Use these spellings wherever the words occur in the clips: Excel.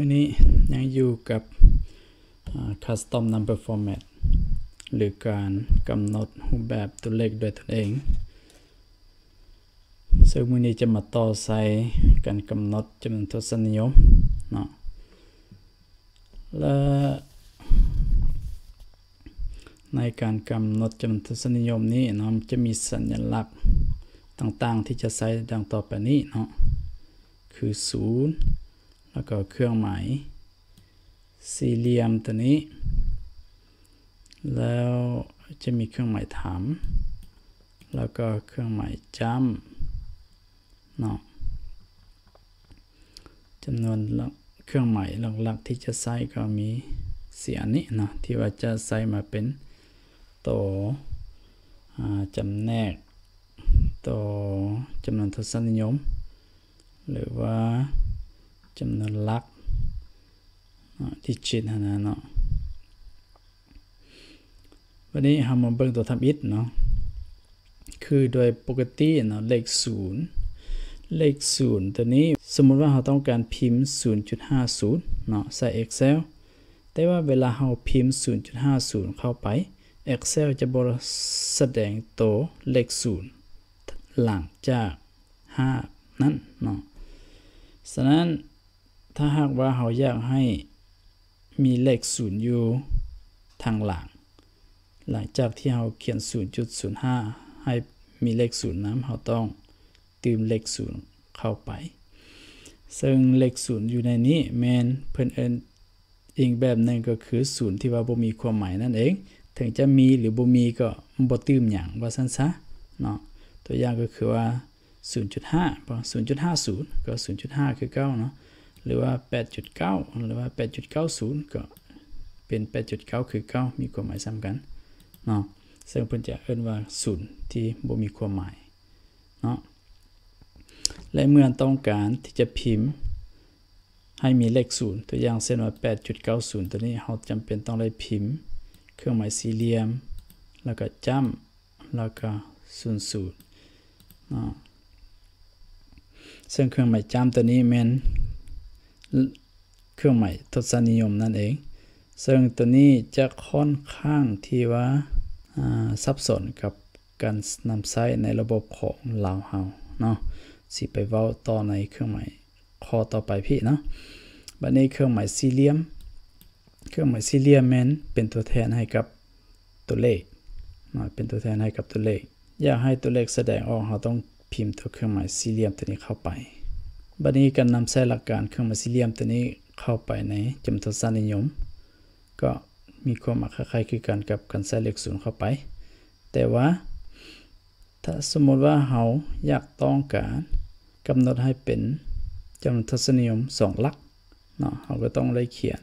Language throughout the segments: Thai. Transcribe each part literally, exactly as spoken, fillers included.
วันนี้ยังอยู่กับ custom number format หรือการกำหนดรูปแบบตัวเลขด้วยตนเองซึ่งวันนี้จะมาต่อใส่การกำหนดจำนวนทศนิยมเนาะและในการกำหนดจำนวนทศนิยมนี้เนาะจะมีสัญลักษณ์ต่างๆที่จะใช้ดังต่อไปนี้เนาะคือศูนย์แล้วก็เครื่องหมายสี่เหลี่ยมตัวนี้แล้วจะมีเครื่องหมายถามแล้วก็เครื่องหมายจ้ำเนาะจำนวนเครื่องหมายหลักๆที่จะใช้ก็มีสี่อันนี้เนาะที่ว่าจะใช้มาเป็นตัวจำแนกตัวจำนวนทศนิยมหรือว่าจำนวนหลักที่ชิดนะเนาะวันนี้เรามาเบิ่งตัวทำอิฐเนาะคือโดยปกติเนาะเลขศูนย์เลขศูนย์ตัวนี้สมมุติว่าเราต้องการพิมพ์ ศูนย์จุดห้าศูนย์ เนาะใส่ Excel แต่ว่าเวลาเราพิมพ์ ศูนย์จุดห้าศูนย์ เข้าไป Excel จะบ่แสดงตัวเลขศูนย์หลังจากห้านั้นเนาะฉะนั้นถ้าหากว่าเราอยากให้มีเลขศูนย์อยู่ทางหลังหลังจากที่เราเขียน ศูนย์จุดศูนย์ห้า ให้มีเลขศูนย์นั้นเราต้องเติมเลขศูนย์เข้าไปซึ่งเลขศูนย์อยู่ในนี้แม่นเพิ่นเอิ้นอีกแบบหนึ่งก็คือศูนย์ที่ว่าบ่มีความหมายนั่นเองถึงจะมีหรือบ่มีก็บ่เติมหยังว่าซั่นซะเนาะตัวอย่างก็คือว่าศูนย์จุดห้า บ่ ศูนย์จุดห้าศูนย์ ก็ ศูนย์จุดห้า คือเก้าเนาะหรือว่า แปดจุดเก้า หรือว่า แปดจุดเก้าศูนย์ ก็เป็น แปดจุดเก้า คือเก้ามีความหมายซ้ำกันเนาะซึ่งเพิ่นจะเอิ้นว่าศูนย์ที่บ่มีความหมายเนาะและเมื่อต้องการที่จะพิมพ์ให้มีเลขศูนย์ตัวอย่างเช่นว่า แปดจุดเก้าศูนย์ ตัวนี้เราจำเป็นต้องได้พิมพ์เครื่องหมายสี่เหลี่ยมแล้วก็จ้ำแล้วก็ศูนย์ศูนย์เนาะซึ่งเครื่องหมายจ้ำตัวนี้แม่นเครื่องหมายทศนิยมนั่นเองซึ่งตัวนี้จะค่อนข้างที่ว่าซับซ้อนกับการนำใช้ในระบบของลาวเฮาเนาะสิไปเว้าต่อในเครื่องหมายข้อต่อไปพี่เนาะบัดนี้เครื่องหมายสี่เหลี่ยมเครื่องหมายสี่เหลี่ยมแม่นเป็นตัวแทนให้กับตัวเลขมาเป็นตัวแทนให้กับตัวเลขอยากให้ตัวเลขแสดงออกเราต้องพิมพ์ตัวเครื่องหมายสี่เหลี่ยมตัวนี้เข้าไปบัดนี้การนำใช้หลักการเครื่องหมายสี่เหลี่ยมตัวนี้เข้าไปในจำนวนทศนิยมก็มีความหมายคล้ายๆคือกันกับการใส่เลขศูนย์เข้าไปแต่ว่าถ้าสมมติว่าเราอยากต้องการกำหนดให้เป็นจำนวนทศนิยมสองหลักเนาะเราก็ต้องเลยเขียน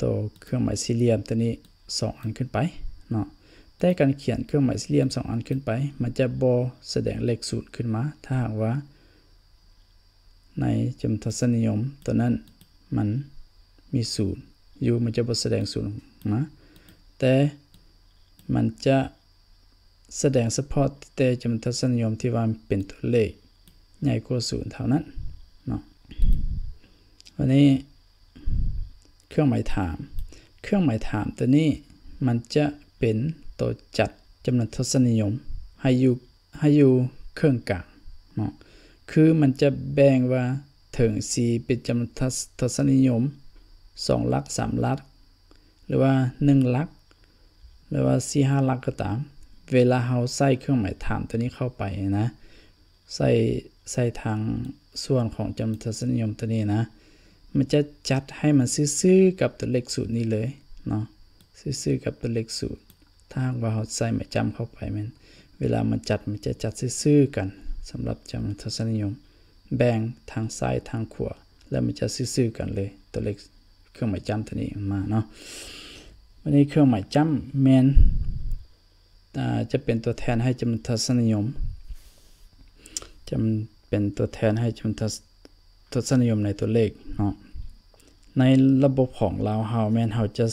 ตัวเครื่องหมายสี่เหลี่ยมตัวนี้สองอันขึ้นไปเนาะแต่การเขียนเครื่องหมายสี่เหลี่ยมสองอันขึ้นไปมันจะบ่แสดงเลขศูนย์ขึ้นมาถ้าหากว่าในจำนวนทศนิยมตัวนั้นมันมีศูนย์อยู่มันจะบ่แสดงศูนย์นะแต่มันจะแสดงเฉพาะแต่จำนวนทศนิยมที่ว่าเป็นตัวเลขใหญ่กว่าศูนย์เท่านั้นเนาะวันนี้เครื่องหมายถามเครื่องหมายถามตัวนี้มันจะเป็นตัวจัดจำนวนทศนิยมให้อยู่ให้อยู่เครื่องกลางเนาะคือมันจะแบ่งว่าถึงสีเป็นจำนวนทศนิยมสองหลักสามหลักหรือว่าหนึ่งหลักหรือว่าสี่ ห้าหลักก็ตามเวลาเราใส่เครื่องหมายถามตัวนี้เข้าไปนะใส่ใส่ทางส่วนของจำนวนทศนิยมตัวนี้นะมันจะจัดให้มันซื่อๆกับตัวเลขศูนย์นี้เลยเนาะซื่อๆกับตัวเลขศูนย์ถ้าหากว่าเราใส่หมายจ้ำเข้าไปมันเวลามันจัดมันจะจัดซื่อๆกันสำหรับจำนวนทศนิยมแบ่งทางซ้ายทางขวาแล้วมันจะซื่อๆกันเลยตัวเลขเครื่องหมายจ้ำตัวนี้มาเนาะวันนี้เครื่องหมายจ้ำแมนจะเป็นตัวแทนให้จำนวนทศนิยมจะเป็นตัวแทนให้จำนวนทศนิยมในตัวเลขเนาะในระบบของเราเฮาแมนเฮาจะ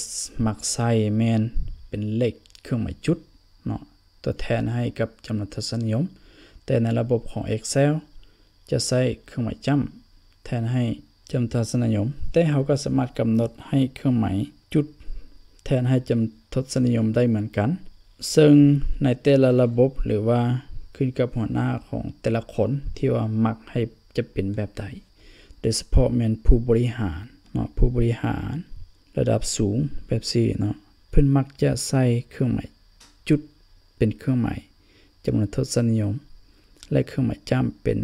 มักใช้แมนเป็นเลขเครื่องหมายจุดเนาะตัวแทนให้กับจำนวนทศนิยมแต่ในระบบของ Excel จะใช้เครื่องหมายจ้ำแทนให้ จำทศนิยมแต่เขาก็สามารถกำหนดให้เครื่องหมายจุดแทนให้จำทศนิยมได้เหมือนกันซึ่งในแต่ละระบบหรือว่าขึ้นกับหัวหน้าของแต่ละคนที่ว่ามักให้จะเป็นแบบใดโดยเฉพาะเป็นผู้บริหารเนาะผู้บริหารระดับสูงแบบสี่เนาะเพิ่นมักจะใส่เครื่องหมายจุดเป็นเครื่องหมายจำนวนทศนิยมและเครื่องหมายจ้ำเป็น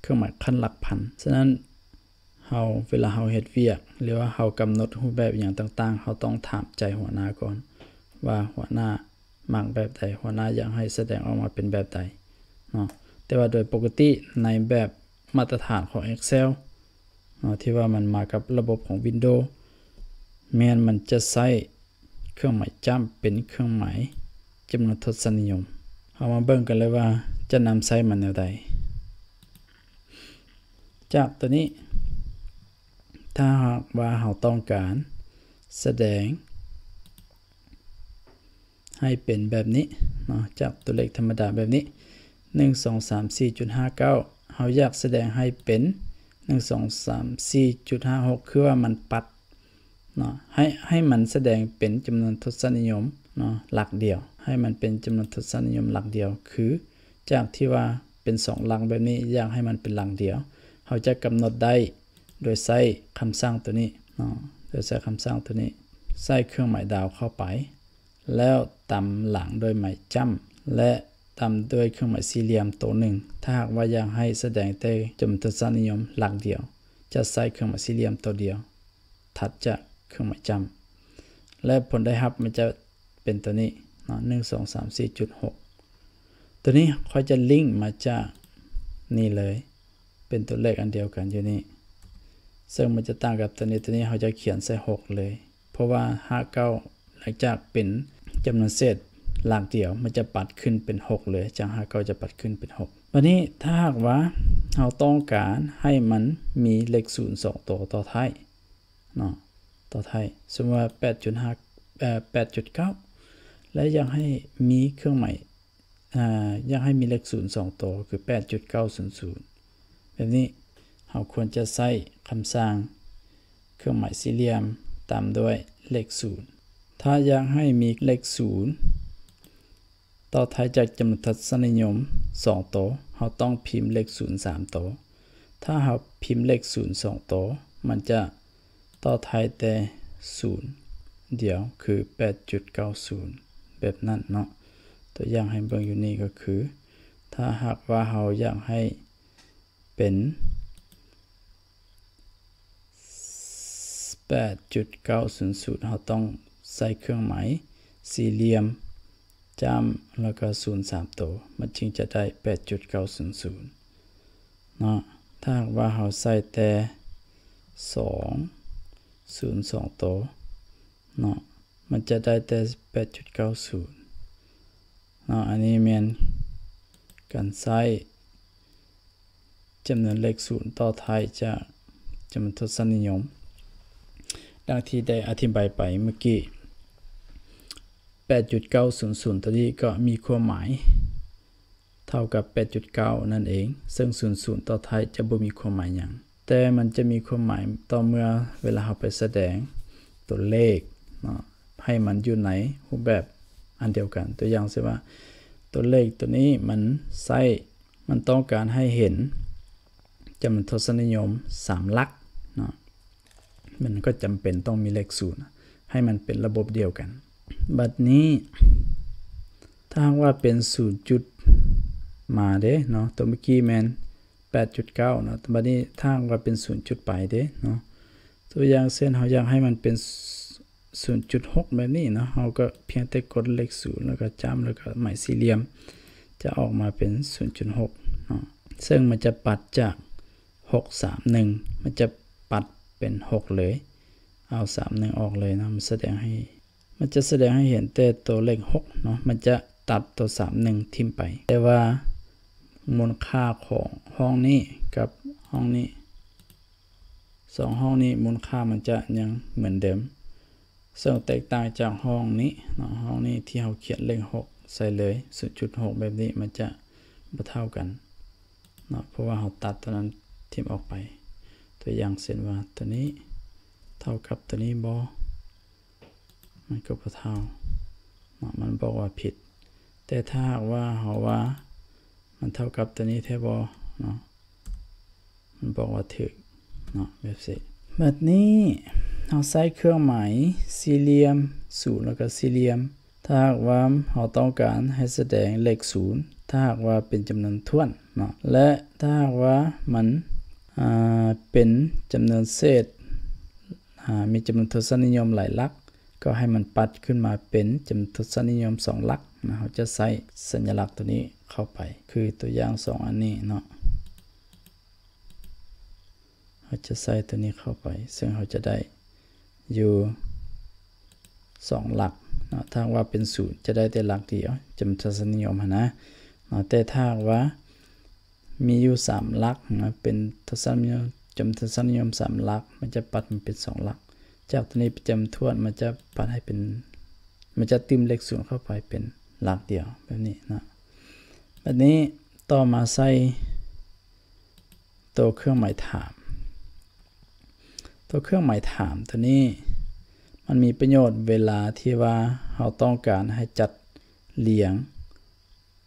เครื่องหมายขั้นหลักพันฉะนั้นเฮาเวลาเฮาเฮ็ดเวียกหรือว่าเฮากำหนดรูปแบบอย่างต่างๆเฮาต้องถามใจหัวหน้าก่อนว่าหัวหน้ามักแบบใดหัวหน้าอยากให้แสดงออกมาเป็นแบบใดเนาะแต่ว่าโดยปกติในแบบมาตรฐานของ Excel เนาะที่ว่ามันมากับระบบของ Windows แม้นมันจะใช้เครื่องหมายจ้ำเป็นเครื่องหมายจำนวนทศนิยมเฮามาเบิ่งกันเลยว่าจะนำใช้มันแนวใดจากตัวนี้ถ้าหากว่าเราต้องการแสดงให้เป็นแบบนี้เนาะจากตัวเลขธรรมดาแบบนี้หนึ่ง สอง สาม สี่ จุด ห้า เก้า เราอยากแสดงให้เป็นหนึ่ง สอง สาม สี่ จุด ห้า หก คือว่ามันปัดเนาะให้ให้มันแสดงเป็นจำนวนทศนิยมเนาะหลักเดียวให้มันเป็นจำนวนทศนิยมหลักเดียวคือจากที่ว่าเป็นสองหลักแบบนี้อยากให้มันเป็นหลักเดียวเราจะกำหนดได้โดยใช้คำสั่งตัวนี้เนาะโดยใช้คำสั่งตัวนี้ใส่เครื่องหมายดาวเข้าไปแล้วตำหลังโดยหมายจ้ำและตำด้วยเครื่องหมายสี่เหลี่ยมตัวหนึ่งถ้าหากว่าอยากให้แสดงแต่จำนวนทศนิยมหลักเดียวจะใส่เครื่องหมายสี่เหลี่ยมตัวเดียวถัดจากเครื่องหมายจ้ำและผลได้รับมันจะเป็นตัวนี้เนาะหนึ่งสองสามสี่จุดหกตัวนี้ค่อยจะลิงก์มาจากนี่เลยเป็นตัวเลขอันเดียวกันอยู่นี่ซึ่งมันจะต่างกับตัวนี้ตัวนี้เขาจะเขียนใส่หกเลยเพราะว่าห้า เก้าหลังจากเป็นจำนวนเศษหลักเดียวมันจะปัดขึ้นเป็นหกเลยจากห้า เก้าจะปัดขึ้นเป็นหกวันนี้ถ้าหากว่าเราต้องการให้มันมีเลขศูนย์ สองตัวต่อท้ายเนาะต่อท้ายสมมติว่า แปด จุด ห้า เอ่อ แปด จุด เก้า และอยากให้มีเครื่องหมายอ่าอยากให้มีเลขศูนย์ สองตัวคือ แปด จุด เก้า ศูนย์ ศูนย์ แบบนี้เราควรจะใช้คำสั่งเครื่องหมายสี่เหลี่ยมตามด้วยเลขศูนย์ถ้าอยากให้มีเลขศูนย์ต่อท้ายจากจำนวนทศนิยมสองตัวเราต้องพิมพ์เลขศูนย์ สามตัวถ้าเราพิมพ์เลขศูนย์ สองตัวมันจะต่อท้ายแต่ศูนย์เดียวคือ แปด จุด เก้า ศูนย์ แบบนั้นเนาะตัวอย่างให้เบิ่งอยู่นี่ก็คือถ้าหากว่าเราอยากให้เป็นแปด จุด เก้า ศูนย์ ศูนย์ เราต้องใส่เครื่องหมายสี่เหลี่ยมจ้ำแล้วก็ศูนย์ สามตัวมันจึงจะได้ แปด จุด เก้า ศูนย์ ศูนย์ เนาะถ้าว่าเราใส่แต่สอง ศูนย์ สองตัวเนาะมันจะได้แต่ แปด จุด เก้า ศูนย์ เนาะอันนี้แม่นการใส่จำนวนเลขศูนย์ต่อท้ายจากจำนวนทศนิยมดังที่ได้อธิบายไปเมื่อกี้ แปด จุด เก้า ศูนย์ ศูนย์ ตัวนี้ก็มีความหมายเท่ากับ แปด จุด เก้า นั่นเองซึ่ง ศูนย์ ศูนย์ ต่อท้ายจะบ่มีความหมายหยังแต่มันจะมีความหมายต่อเมื่อเวลาเราไปแสดงตัวเลขเนาะให้มันอยู่ในรูปแบบอันเดียวกันตัวอย่างเช่นว่าตัวเลขตัวนี้มันใช้มันต้องการให้เห็นจำนวนทศนิยมสามหลักเนาะมันก็จำเป็นต้องมีเลขศูนย์ให้มันเป็นระบบเดียวกันบัดนี้ถ้าว่าเป็นศูนย์จุดมาเด้เนาะตัวเมื่อกี้แมน แปด จุด เก้า เนาะบัดนี้ถ้าว่าเป็นศูนย์จุดไปเด้เนาะตัวอย่างเช่นเราอยากให้มันเป็น ศูนย์ จุด หก แบบนี้เนาะเราก็เพียงแต่กดเลขศูนย์แล้วก็จ้ำแล้วก็หมายสี่เหลี่ยมจะออกมาเป็น ศูนย์ จุด หก เนาะซึ่งมันจะปัดจาก หก สาม หนึ่ง มันจะปัดเป็นหกเลยเอาสาม หนึ่งออกเลยนะมันแสดงให้มันจะแสดงให้เห็นแต่ตัวเลขหกเนาะมันจะตัดตัวสาม หนึ่งทิ้งไปแต่ว่ามูลค่าของห้องนี้กับห้องนี้สองห้องนี้มูลค่ามันจะยังเหมือนเดิมซึ่งแตกต่างจากห้องนี้เนาะห้องนี้ที่เราเขียนเลขหกใส่เลย ศูนย์ จุด หก แบบนี้มันจะบ่เท่ากันเนาะเพราะว่าเราตัดตัวนั้นทิ้งออกไป ตัวอย่างเส้นว่าตัวนี้เท่ากับตัวนี้บอมันก็พอเท่ามันบอกว่าผิดแต่ถ้าว่าเขาว่ามันเท่ากับตัวนี้แท้บอเนาะมันบอกว่าถูกเนาะแบบนี้แบบนี้เราใช้เครื่องหมายสี่เหลี่ยมศูนย์แล้วก็สี่เหลี่ยมถ้าหากว่าเราต้องการให้แสดงเลขศูนย์ถ้าหากว่าเป็นจำนวนถ้วนเนาะและถ้าหากว่ามันเป็นจำนวนเศษมีจำนวนทศนิยมหลายหลักก็ให้มันปัดขึ้นมาเป็นจำนวนทศนิยมสองหลักนะเราจะใส่สัญลักษณ์ตัวนี้เข้าไปคือตัวอย่างสองอันนี้เนาะเราจะใส่ตัวนี้เข้าไปซึ่งเราจะได้อยู่สองหลักเนาะถ้าว่าเป็นศูนย์จะได้แต่หลักเดียวจำนวนทศนิยมนะเนาะแต่ถ้าว่ามีอยู่สามหลักนะเป็นทศนิยมจำนวนทศนิยมสามหลักมันจะปัดมันเป็นสองหลักจากตัวนี้ไปจำทวนมันจะปัดให้เป็นมันจะติมเลขศูนย์เข้าไปเป็นหลักเดียวแบบนี้นะแบบนี้ต่อมาใส่ตัวเครื่องหมายถามตัวเครื่องหมายถามตัวนี้มันมีประโยชน์เวลาที่ว่าเราต้องการให้จัดเรียง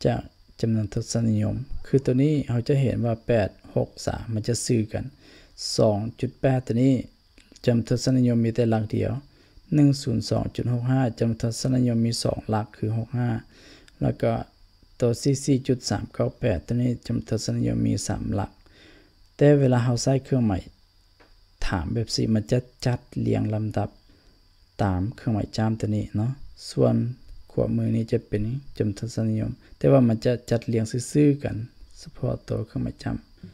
จากจำนวนทศนิยมคือตัวนี้เราจะเห็นว่าแปด หก สามมันจะซื้อกัน สองจุดแปด ตัวนี้จำนวนทศนิยมมีแต่หลักเดียว หนึ่งร้อยสองจุดหกห้า จำนวนทศนิยมมีสองหลักคือหกสิบห้าแล้วก็ตัว สี่สิบสี่จุดสามเก้าแปด ตัวนี้จำนวนทศนิยมมีสามหลักแต่เวลาเราใช้เครื่องหมายถามแบบนี้มันจะจัดเรียงลำดับตามเครื่องหมายจามตัวนี้เนาะส่วนขวามือนี้จะเป็นจำนวนทศนิยมแต่ว่ามันจะจัดเรียงซื่อๆกันเฉพาะตัวเครื่องหมายจ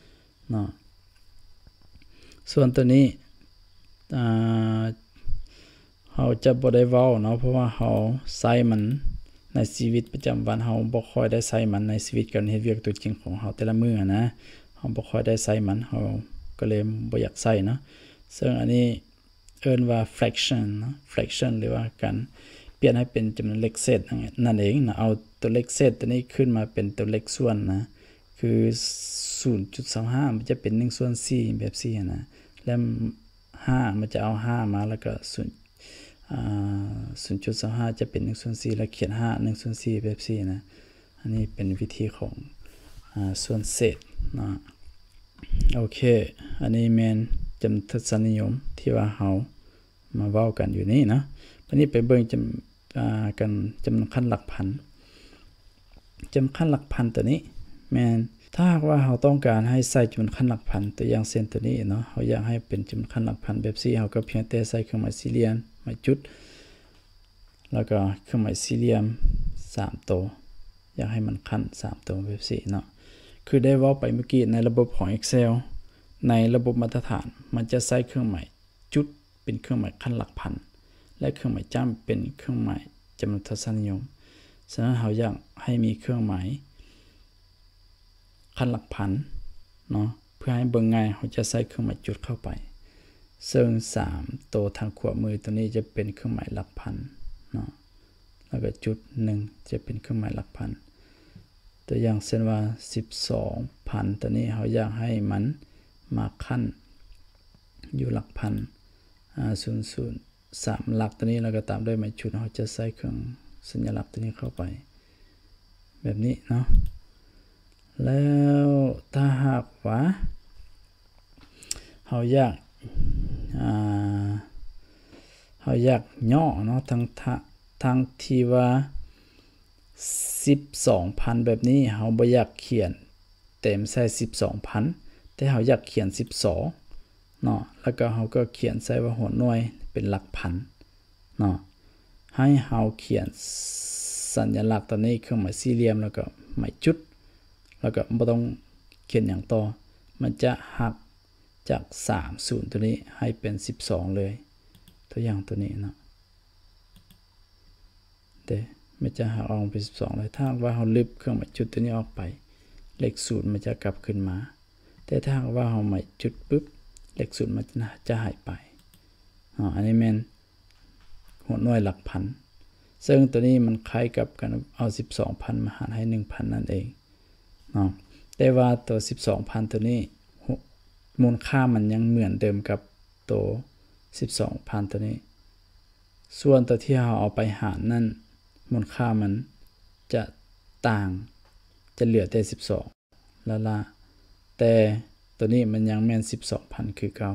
ำเนาะส่วนตัวนี้เขาจะบ่ได้เว้าเนาะเพราะว่าเขาใช้มันในชีวิตประจำวันเขาบ่ค่อยได้ใช้มันในชีวิตการเฮ็ดเวียกตัวจริงของเขาแต่ละมื้อนะเขาบ่ค่อยได้ใช้มันเขาก็เลยบ่อยากใช้เนาะซึ่งอันนี้เอิ้นว่า fraction fraction หรือว่าการเปลี่ยนให้เป็นจำนวนเลขเศษนั่นเองนะเอาตัวเลขเศษตัวนี้ขึ้นมาเป็นตัวเลขส่วนนะคือ ศูนย์จุดสามห้า มันจะเป็นหนึ่งส่วนสี่แบบสี่นะแล้วห้ามันจะเอาห้ามาแล้วก็0อ่า ศูนย์จุดสามห้า จะเป็นหนึ่งส่วนสี่แล้วเขียนห้า หนึ่งส่วนสี่แบบสี่นะอันนี้เป็นวิธีของอ่าส่วนเศษนะโอเคอันนี้แม่นจำนวนทศนิยมที่ว่าเฮามาเว้ากันอยู่นี่นะอันนี้ไปเบิ่งจำกันจำนวนขั้นหลักพันจำขั้นหลักพันตัวนี้แมนถ้าว่าเราต้องการให้ใส่จำนวนขั้นหลักพันตัวอย่างเส้นตัวนี้เนาะเราอยากให้เป็นจำนวนขั้นหลักพันแบบสี่เราก็เพียงแต่ใส่เครื่องหมายสี่เหลี่ยมหมายจุดแล้วก็เครื่องหมายสี่เหลี่ยมสามตัวอยากให้มันขั้นสามตัวแบบสี่เนาะคือได้ว่าไปเมื่อกี้ในระบบของ Excel ในระบบมาตรฐานมันจะใส่เครื่องหมายจุดเป็นเครื่องหมายขั้นหลักพันและเครื่องหมายจำเป็นเครื่องหมายจำนวนทศนิยมฉะนั้นเราอยากให้มีเครื่องหมายขั้นหลักพันเนาะเพื่อให้เบิ่งง่ายเราจะใส่เครื่องหมายจุดเข้าไปซึ่งสามตัวทางขวามือตัวนี้จะเป็นเครื่องหมายหลักพันเนาะแล้วก็จุดหนึ่งจะเป็นเครื่องหมายหลักพันตัวอย่างเช่นว่า สิบสองพัน ตัวนี้เราอยากให้มันมาขั้นอยู่หลักพันอ่าศูนย์ ศูนย์สามหลักตัวนี้เราก็ตามด้วยหมายจุดเราจะใส่เครื่องสัญลักษณ์ตัวนี้เข้าไปแบบนี้เนาะแล้วถ้าหากว่าเราอยากเราอยากย่อเนาะทั้งทั้งที่ว่า สิบสองพัน แบบนี้เราไม่อยากเขียนเต็มใส่ สิบสองพัน แต่เราอยากเขียนสิบสองเนาะแล้วก็เราก็เขียนใส่ว่าหัวหน่วยเป็นหลักพันเนาะให้เราเขียนสัญลักษณ์ตัวนี้เครื่องหมายสี่เหลี่ยมแล้วก็หมายจุดแล้วก็ไม่ต้องเขียนอย่างต่อมันจะหักจากสามสิบตัวนี้ให้เป็นสิบสองเลยตัวอย่างตัวนี้เนาะเด้มันจะหักออกเป็นสิบสองเลยถ้าว่าเราลิบเครื่องหมายจุดตัวนี้ออกไปเลขศูนย์มันจะกลับขึ้นมาแต่ถ้าว่าเราหมายจุดปุ๊บเลขศูนย์มันจะหายไปอันนี้แม่นหัวหน่วยหลักพันซึ่งตัวนี้มันคล้ายกับการเอา สิบสองพัน มาหารให้ หนึ่งพัน นั่นเองเนาะแต่ว่าตัว สิบสองพัน ตัวนี้ มูลค่ามันยังเหมือนเดิมกับตัว สิบสองพัน ตัวนี้ส่วนตัวที่เราเอาไปหารนั่นมูลค่ามันจะต่างจะเหลือแต่สิบสองละละแต่ตัวนี้มันยังแม่น สิบสองพัน คือเก่า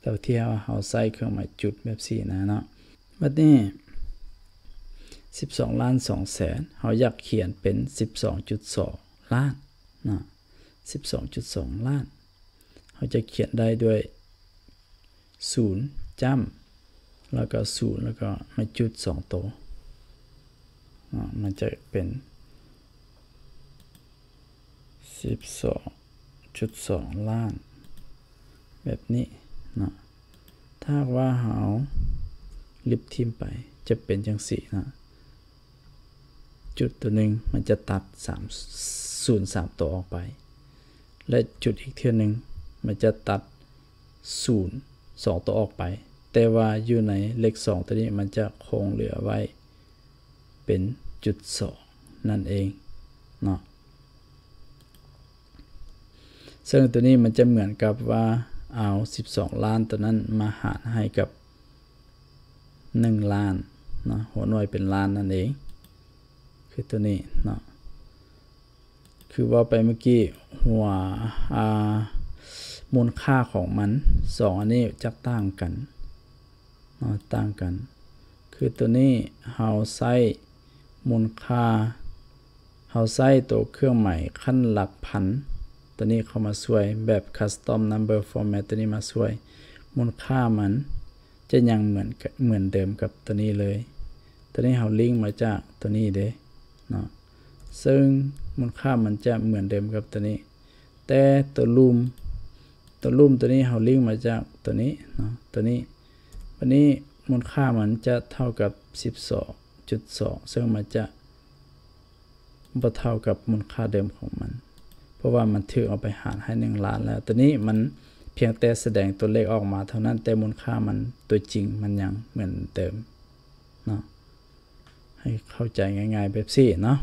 แต่ที่เราเอาใส่เครื่องหมายจุดแบบสี่นะเนาะบัดนี้สิบสองล้านสองแสนเราอยากเขียนเป็น สิบสองจุดสอง ล้านนะ สิบสองจุดสอง ล้านเราจะเขียนได้ด้วยศูนย์จ้ำแล้วก็ศูนย์แล้วก็มาจุดสองตัวมันจะเป็น สิบสองจุดสอง ล้านแบบนี้นะถ้าว่าเราลิบทิมไปจะเป็นจังสี่นะจุดตัวหนึ่งมันจะตัดสาม ศูนย์ สามตัวออกไปและจุดอีกเทื่อหนึ่งมันจะตัดศูนย์ สองตัวออกไปแต่ว่าอยู่ในเลขสองตัวนี้มันจะคงเหลือไว้เป็นจุดสองนั่นเองเนาะซึ่งตัวนี้มันจะเหมือนกับว่าเอาสิบสองล้านตัวนั้นมาหารให้กับหนึ่งล้านเนาะหัวหน่วยเป็นล้านนั่นเองคือตัวนี้เนาะคือว่าไปเมื่อกี้หัวมูลค่าของมันสองอันนี้จะต่างกันเนาะต่างกันคือตัวนี้เราใช้มูลค่าเราใช้ตัวเครื่องหมายขั้นหลักพันตัวนี้เข้ามาช่วยแบบ custom number format ตัวนี้มาช่วยมูลค่ามันจะยังเหมือนเหมือนเดิมกับตัวนี้เลยตัวนี้เราลิงก์มาจากตัวนี้เด้เนาะซึ่งมูลค่ามันจะเหมือนเดิมกับตัวนี้แต่ตัวรูมตัวรูมตัวนี้เราลิงก์มาจากตัวนี้เนาะตัวนี้วันนี้มูลค่ามันจะเท่ากับ สิบสองจุดสอง ซึ่งมันจะบ่เท่ากับมูลค่าเดิมของมันเพราะว่ามันถือเอาไปหารให้หนึ่งล้านแล้วตัวนี้มันเพียงแต่แสดงตัวเลขออกมาเท่านั้นแต่มูลค่ามันตัวจริงมันยังเหมือนเดิมเนาะให้เข้าใจง่ายๆแบบนี้เนาะ